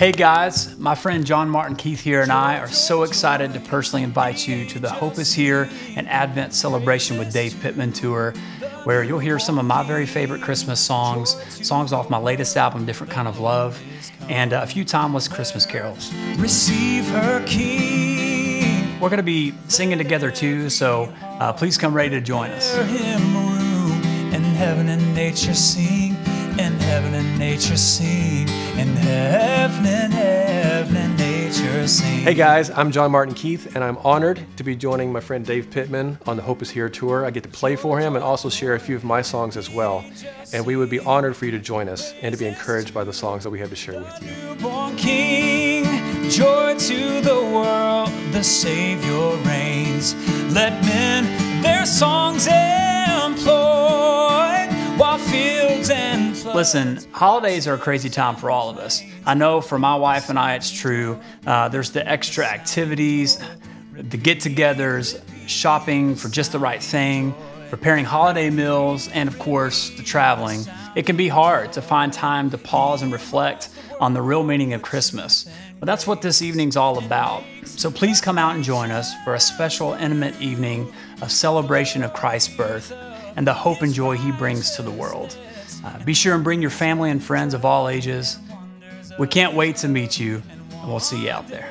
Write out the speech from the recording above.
Hey guys, my friend John Martin Keith here and I are so excited to personally invite you to the Hope Is Here and Advent Celebration with Dave Pittman tour, where you'll hear some of my very favorite Christmas songs, songs off my latest album, Different Kind of Love, and a few timeless Christmas carols. Receive her King. We're gonna be singing together too, so please come ready to join us. And heaven and nature sing, and heaven and nature sing, and heaven and nature sing. Hey guys, I'm John Martin Keith, and I'm honored to be joining my friend Dave Pittman on the Hope Is Here Tour. I get to play for him and also share a few of my songs as well. And we would be honored for you to join us and to be encouraged by the songs that we have to share with you. Newborn King, joy to the world, the Savior reigns. Let men their songs employ, while fields and . Listen, holidays are a crazy time for all of us. I know for my wife and I it's true. There's the extra activities, the get-togethers, shopping for just the right thing, preparing holiday meals, and of course, the traveling. It can be hard to find time to pause and reflect on the real meaning of Christmas. But that's what this evening's all about. So please come out and join us for a special, intimate evening of celebration of Christ's birth and the hope and joy he brings to the world. Be sure and bring your family and friends of all ages. We can't wait to meet you, and we'll see you out there.